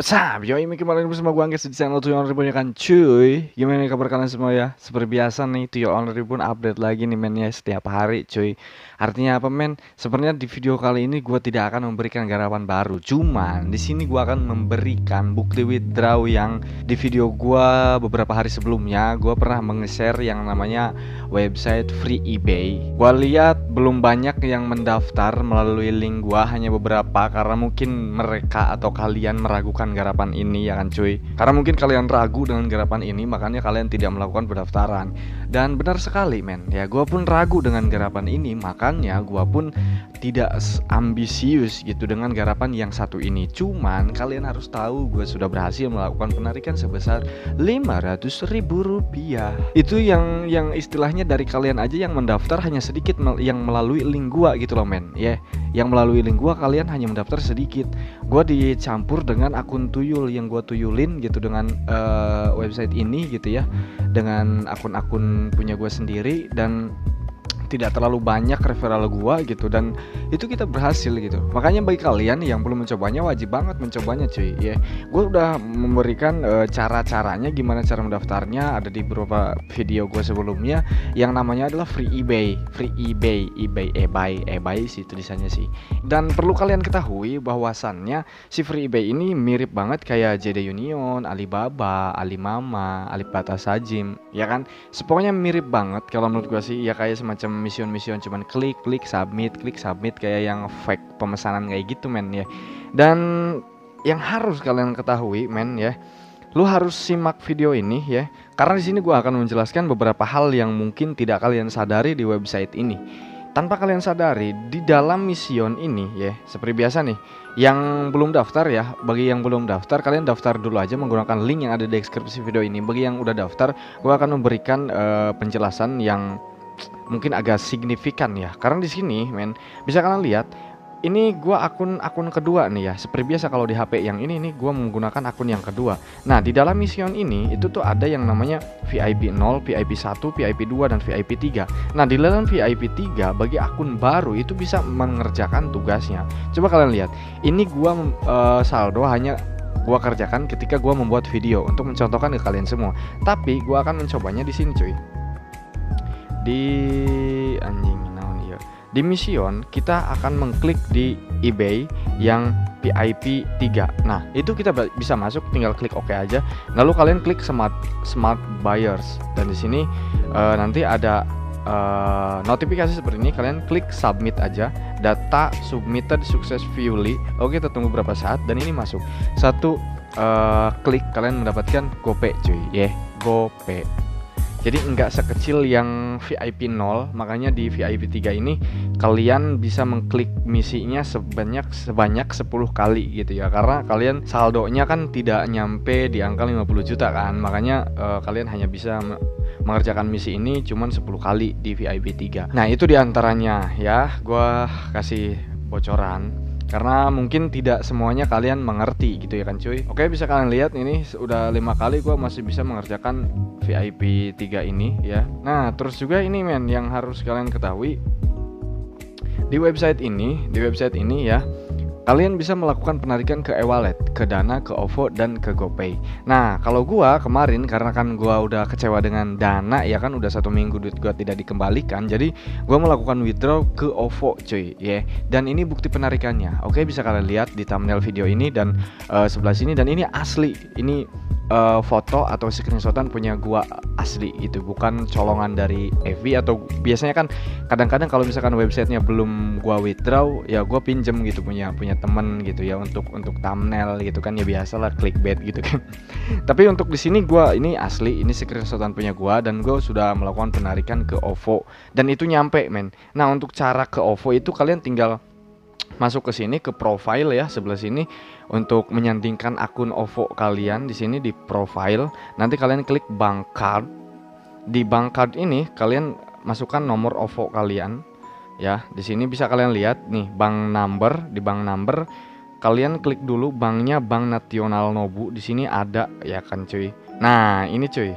What's up, yo, ini kembali bersama gue Angkes di channel Tuyul Online Reborn ya kan cuy. Gimana nih kabar kalian semua ya? Seperti biasa nih, Tuyul Online Reborn update lagi nih men ya, setiap hari cuy. Artinya apa men? Sebenarnya di video kali ini gue tidak akan memberikan garapan baru. Cuman di sini gue akan memberikan bukti withdraw yang di video gue beberapa hari sebelumnya. Gue pernah meng-share yang namanya website free eBay. Gue lihat belum banyak yang mendaftar melalui link gue, hanya beberapa. Karena mungkin mereka atau kalian meragukan garapan ini ya kan cuy. Karena mungkin kalian ragu dengan garapan ini, makanya kalian tidak melakukan pendaftaran. Dan benar sekali men, ya gue pun ragu dengan garapan ini, makanya gue pun tidak ambisius gitu dengan garapan yang satu ini. Cuman kalian harus tahu, gue sudah berhasil melakukan penarikan sebesar 500.000 rupiah. Itu yang istilahnya dari kalian aja yang mendaftar hanya sedikit yang melalui link gua gitu loh men ya, yeah. Yang melalui link gua kalian hanya mendaftar sedikit. Gua dicampur dengan akun tuyul yang gua tuyulin gitu dengan website ini gitu ya, dengan akun-akun punya gua sendiri, dan tidak terlalu banyak referral gua gitu, dan itu kita berhasil gitu. Makanya bagi kalian yang belum mencobanya, wajib banget mencobanya cuy ya. Yeah. Gue udah memberikan cara-caranya gimana cara mendaftarnya, ada di beberapa video gue sebelumnya yang namanya adalah free ebay sih tulisannya sih. Dan perlu kalian ketahui bahwasannya si free ebay ini mirip banget kayak JD Union, Alibaba, Alimama, Alibaba Sajim ya kan. Pokoknya mirip banget kalau menurut gue sih ya, kayak semacam mision-mision cuman klik submit kayak yang fake pemesanan kayak gitu men ya. Dan yang harus kalian ketahui men ya, lu harus simak video ini ya, karena di sini gua akan menjelaskan beberapa hal yang mungkin tidak kalian sadari di website ini. Tanpa kalian sadari di dalam mision ini ya, seperti biasa nih, yang belum daftar ya, bagi yang belum daftar kalian daftar dulu aja menggunakan link yang ada di deskripsi video ini. Bagi yang udah daftar, gua akan memberikan penjelasan yang mungkin agak signifikan ya, karena di sini men bisa kalian lihat ini gua akun kedua nih ya. Seperti biasa kalau di HP yang ini gua menggunakan akun yang kedua. Nah, di dalam mission ini itu tuh ada yang namanya VIP 0, VIP 1, VIP 2 dan VIP 3. Nah, di dalam VIP 3 bagi akun baru itu bisa mengerjakan tugasnya. Coba kalian lihat. Ini gua saldo hanya gua kerjakan ketika gua membuat video untuk mencontohkan ke kalian semua. Tapi gua akan mencobanya di sini cuy. Di mission kita akan mengklik di eBay yang VIP 3. Nah, itu kita bisa masuk, tinggal klik OK aja. Lalu kalian klik smart buyers, dan di sini nanti ada notifikasi seperti ini. Kalian klik submit aja, data submitted successfully. Oke, kita tunggu berapa saat dan ini masuk. Satu klik kalian mendapatkan GoPay cuy, ya, yeah, GoPay. Jadi enggak sekecil yang VIP 0, makanya di VIP 3 ini kalian bisa mengklik misinya sebanyak 10 kali gitu ya. Karena kalian saldonya kan tidak nyampe di angka 50 juta kan. Makanya kalian hanya bisa mengerjakan misi ini cuman 10 kali di VIP 3. Nah, itu diantaranya ya. Gua kasih bocoran, karena mungkin tidak semuanya kalian mengerti gitu ya kan cuy. Oke, bisa kalian lihat ini udah 5 kali gua masih bisa mengerjakan VIP 3 ini ya. Nah, terus juga ini men yang harus kalian ketahui di website ini ya, kalian bisa melakukan penarikan ke e-wallet, ke Dana, ke OVO dan ke GoPay. Nah, kalau gua kemarin karena kan gua udah kecewa dengan Dana ya kan, udah 1 minggu duit gua tidak dikembalikan, jadi gua melakukan withdraw ke OVO cuy ya. Yeah. Dan ini bukti penarikannya. Oke, bisa kalian lihat di thumbnail video ini dan sebelah sini, dan ini asli. Ini foto atau screenshotan punya gua asli gitu, bukan colongan dari FB. Atau biasanya kan kadang-kadang kalau misalkan websitenya belum gua withdraw ya, gua pinjem gitu punya temen gitu ya, untuk thumbnail gitu kan ya, biasalah clickbait gitu kan. Tapi untuk di sini gua ini asli, ini screenshotan punya gua, dan gua sudah melakukan penarikan ke OVO dan itu nyampe men. Nah, untuk cara ke OVO itu kalian tinggal masuk ke sini, ke profile ya, sebelah sini, untuk menyandingkan akun OVO kalian. Di sini di profile nanti kalian klik bank card. Di bank card ini kalian masukkan nomor OVO kalian ya. Di sini bisa kalian lihat nih bank number. Di bank number kalian klik dulu banknya, Bank Nasional Nobu. Di sini ada ya kan cuy. Nah, ini cuy,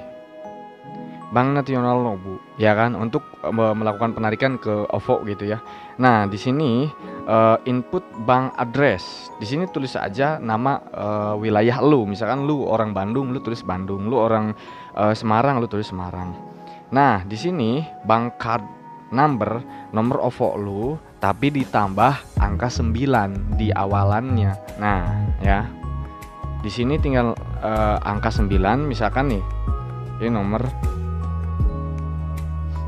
Bank Nasional Nobu ya kan, untuk melakukan penarikan ke OVO gitu ya. Nah, di sini input bank address. Di sini tulis aja nama wilayah lu. Misalkan lu orang Bandung, lu tulis Bandung. Lu orang Semarang, lu tulis Semarang. Nah, di sini bank card number, nomor OVO lu, tapi ditambah angka 9 di awalannya. Nah, ya. Di sini tinggal angka 9 misalkan nih. Ini nomor.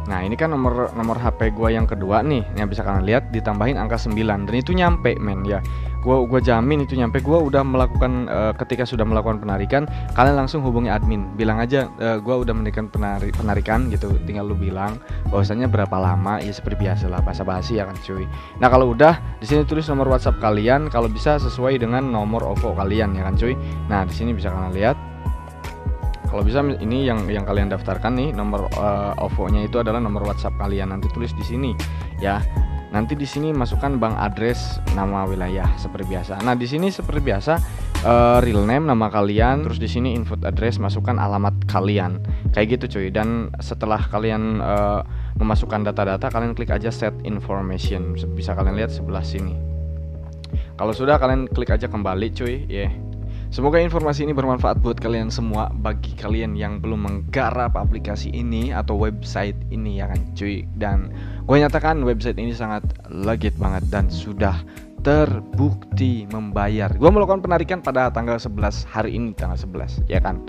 Nah, ini kan nomor HP gua yang kedua nih. Yang bisa kalian lihat ditambahin angka 9 dan itu nyampe, men, ya. Gua jamin itu nyampe. Gua udah melakukan ketika sudah melakukan penarikan, kalian langsung hubungi admin. Bilang aja gua udah mendirikan penarikan gitu. Tinggal lu bilang bahwasanya berapa lama, ya seperti biasalah bahasa basi ya kan, cuy. Nah, kalau udah di sini tulis nomor WhatsApp kalian, kalau bisa sesuai dengan nomor OVO kalian ya kan, cuy. Nah, di sini bisa kalian lihat. Kalau bisa ini yang kalian daftarkan nih nomor OVO-nya itu adalah nomor WhatsApp kalian, nanti tulis di sini ya. Nanti di sini masukkan bank address, nama wilayah seperti biasa. Nah, di sini seperti biasa real name, nama kalian, terus di sini input address, masukkan alamat kalian. Kayak gitu, cuy. Dan setelah kalian memasukkan data-data, kalian klik aja set information. Bisa kalian lihat sebelah sini. Kalau sudah kalian klik aja kembali, cuy. Ya. Yeah. Semoga informasi ini bermanfaat buat kalian semua. Bagi kalian yang belum menggarap aplikasi ini atau website ini ya kan, cuy. Dan gue nyatakan website ini sangat legit banget dan sudah terbukti membayar. Gue melakukan penarikan pada tanggal 11 hari ini, tanggal 11 ya kan.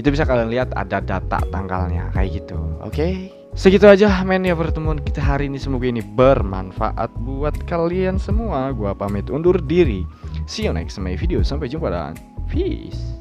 Itu bisa kalian lihat ada data tanggalnya kayak gitu. Oke. Segitu aja men ya pertemuan kita hari ini. Semoga ini bermanfaat buat kalian semua. Gue pamit undur diri. See you next my video. Sampai jumpa dan peace.